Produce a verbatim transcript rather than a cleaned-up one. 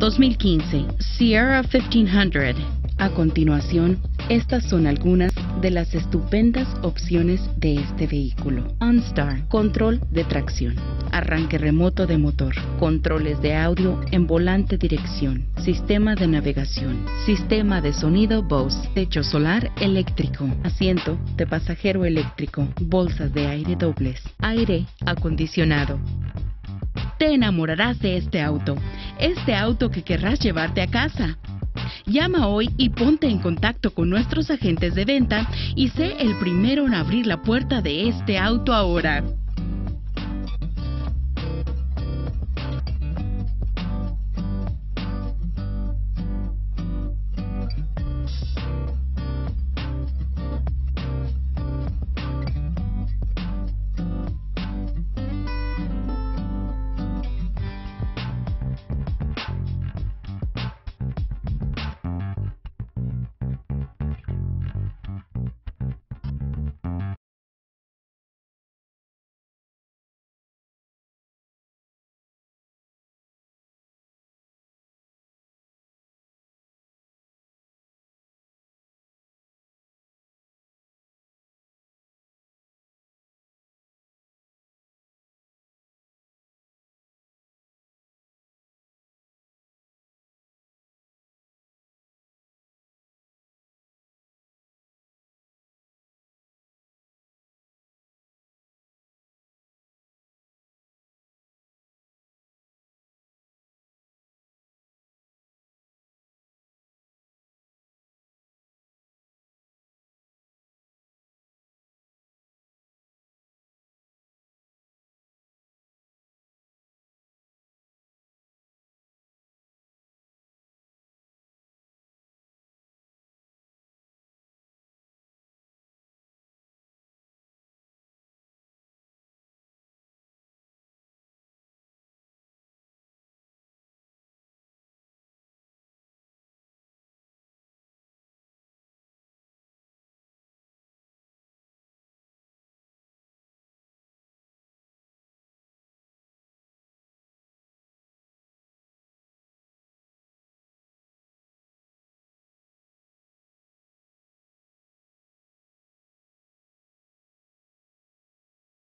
dos mil quince, Sierra mil quinientos. A continuación, estas son algunas de las estupendas opciones de este vehículo. OnStar, control de tracción, arranque remoto de motor, controles de audio en volante dirección, sistema de navegación, sistema de sonido Bose, techo solar eléctrico, asiento de pasajero eléctrico, bolsas de aire dobles, aire acondicionado. Te enamorarás de este auto, este auto que querrás llevarte a casa. Llama hoy y ponte en contacto con nuestros agentes de venta y sé el primero en abrir la puerta de este auto ahora.